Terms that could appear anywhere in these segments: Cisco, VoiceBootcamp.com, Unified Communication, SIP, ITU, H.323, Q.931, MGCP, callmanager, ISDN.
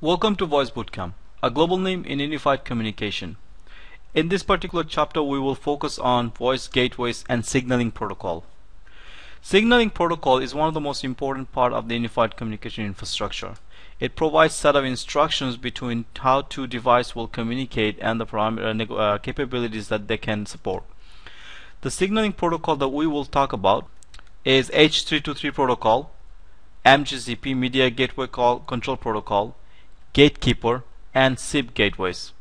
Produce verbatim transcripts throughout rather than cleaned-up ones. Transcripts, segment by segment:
Welcome to Voice Bootcamp, a global name in unified communication. In this particular chapter, we will focus on voice gateways and signaling protocol. Signaling protocol is one of the most important part of the unified communication infrastructure. It provides set of instructions between how two devices will communicate and the parameter uh, capabilities that they can support. The signaling protocol that we will talk about is H three two three protocol, M G C P Media Gateway Call Control Protocol, Gatekeeper, and S I P gateways.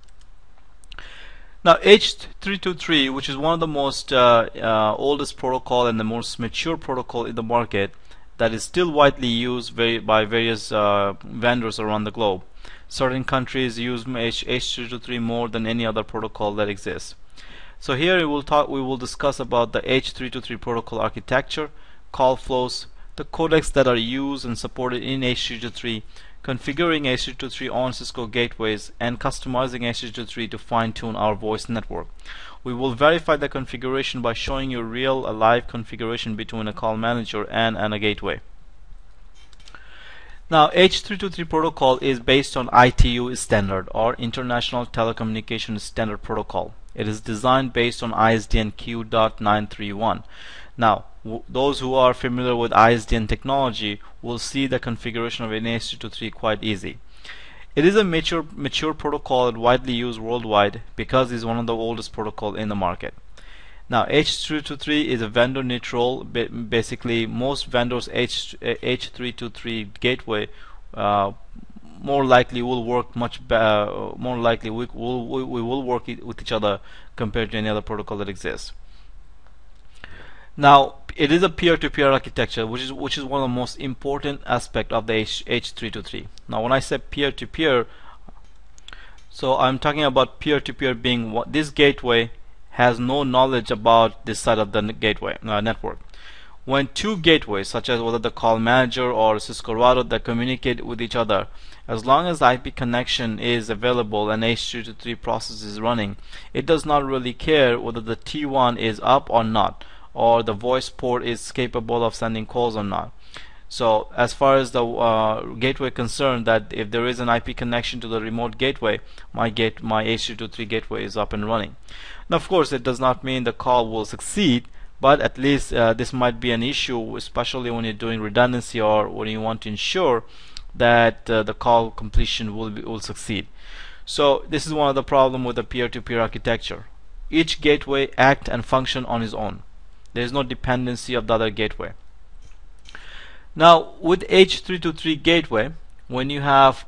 Now H three two three, which is one of the most uh, uh, oldest protocol and the most mature protocol in the market that is still widely used very, by various uh, vendors around the globe. Certain countries use H three two three more than any other protocol that exists. So here we will, talk, we will discuss about the H three two three protocol architecture, call flows, the codecs that are used and supported in H three two three, configuring H three two three on Cisco gateways, and customizing H three two three to fine-tune our voice network. We will verify the configuration by showing you real, a live configuration between a call manager and, and a gateway. Now H three two three protocol is based on I T U standard, or International Telecommunication Standard Protocol. It is designed based on I S D N Q dot nine three one. Now, those who are familiar with I S D N technology will see the configuration of H three two three quite easy. It is a mature, mature protocol and widely used worldwide because it is one of the oldest protocol in the market. Now H three two three is a vendor neutral. Basically, most vendors H three two three gateway uh, more likely will work much uh, more likely we will we, we will work with each other compared to any other protocol that exists. Now it is a peer-to-peer architecture, which is which is one of the most important aspect of the H three two three. Now when I say peer-to-peer, so I'm talking about peer-to-peer being what this gateway has no knowledge about this side of the gateway uh, network. When two gateways, such as whether the call manager or Cisco router, that communicate with each other, as long as the I P connection is available and H three two three process is running, it does not really care whether the T one is up or not, or the voice port is capable of sending calls or not. So as far as the uh, gateway concerned, that if there is an I P connection to the remote gateway, my gate my H three two three gateway is up and running. Now of course it does not mean the call will succeed, but at least uh, this might be an issue, especially when you're doing redundancy or when you want to ensure that uh, the call completion will be, will succeed. So this is one of the problem with the peer-to-peer architecture. Each gateway act and function on its own. There is no dependency of the other gateway. Now with H three two three gateway, when you have